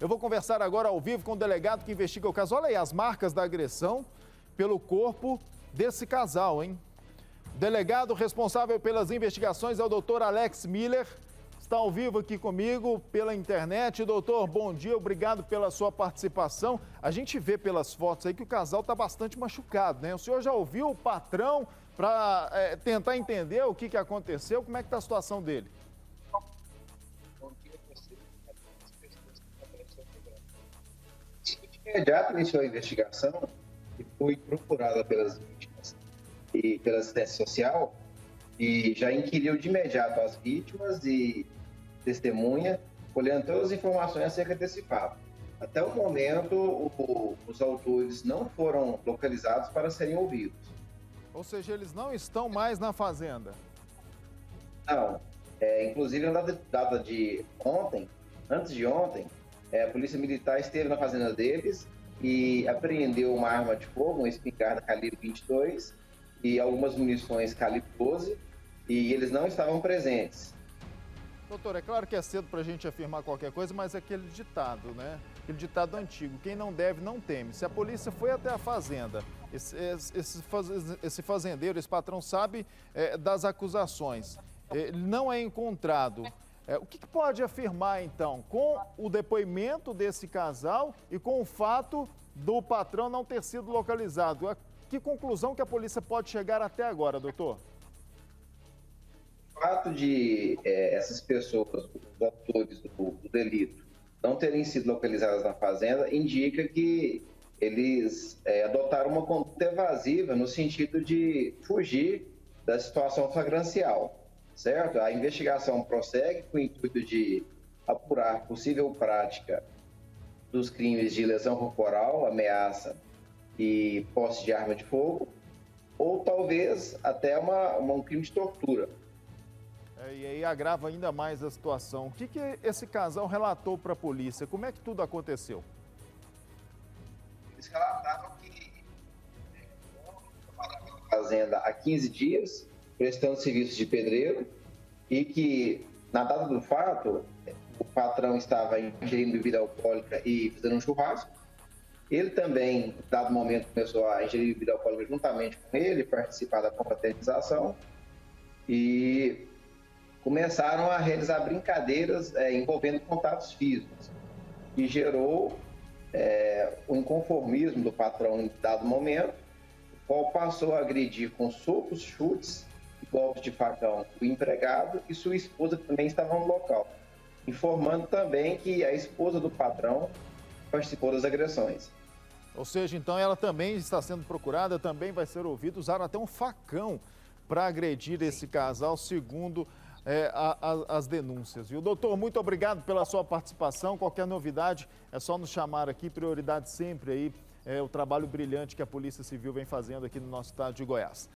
Eu vou conversar agora ao vivo com o delegado que investiga o caso. Olha aí as marcas da agressão pelo corpo desse casal, hein? O delegado responsável pelas investigações é o doutor Alex Miller. Está ao vivo aqui comigo pela internet. Doutor, bom dia, obrigado pela sua participação. A gente vê pelas fotos aí que o casal está bastante machucado, né? O senhor já ouviu o patrão para tentar entender o que aconteceu? Como é que está a situação dele? De imediato iniciou a investigação e foi procurada pelas vítimas e pela assistência social e já inquiriu de imediato as vítimas e testemunha, colhendo todas as informações acerca desse fato. Até o momento, os autores não foram localizados para serem ouvidos. Ou seja, eles não estão mais na fazenda? Não. Inclusive, na data de ontem, antes de ontem, a polícia militar esteve na fazenda deles e apreendeu uma arma de fogo, uma espingarda calibre 22 e algumas munições calibre 12, e eles não estavam presentes. Doutor, é claro que é cedo para a gente afirmar qualquer coisa, mas é aquele ditado, né? Aquele ditado antigo, quem não deve não teme. Se a polícia foi até a fazenda, esse fazendeiro, esse patrão sabe das acusações, ele não é encontrado. O que pode afirmar, então, com o depoimento desse casal e com o fato do patrão não ter sido localizado? Que conclusão que a polícia pode chegar até agora, doutor? O fato de essas pessoas, os autores do delito, não terem sido localizadas na fazenda, indica que eles adotaram uma conduta evasiva no sentido de fugir da situação flagrancial. Certo? A investigação prossegue com o intuito de apurar possível prática dos crimes de lesão corporal, ameaça e posse de arma de fogo, ou talvez até um crime de tortura. E aí agrava ainda mais a situação. O que esse casal relatou para a polícia? Como é que tudo aconteceu? Eles relataram que trabalhavam na fazenda há 15 dias, prestando serviços de pedreiro, e que, na data do fato, o patrão estava ingerindo bebida alcoólica e fazendo um churrasco. Ele também, em dado momento, começou a ingerir bebida alcoólica juntamente com ele, participar da confraternização, e começaram a realizar brincadeiras envolvendo contatos físicos, que gerou o inconformismo do patrão em dado momento, o qual passou a agredir com socos, chutes, golpes de facão o empregado e sua esposa também estava no local, informando também que a esposa do patrão participou das agressões. Ou seja, então ela também está sendo procurada, também vai ser ouvida. Usaram até um facão para agredir esse casal, segundo as denúncias. E o doutor, muito obrigado pela sua participação. Qualquer novidade é só nos chamar aqui, prioridade sempre aí, o trabalho brilhante que a Polícia Civil vem fazendo aqui no nosso estado de Goiás.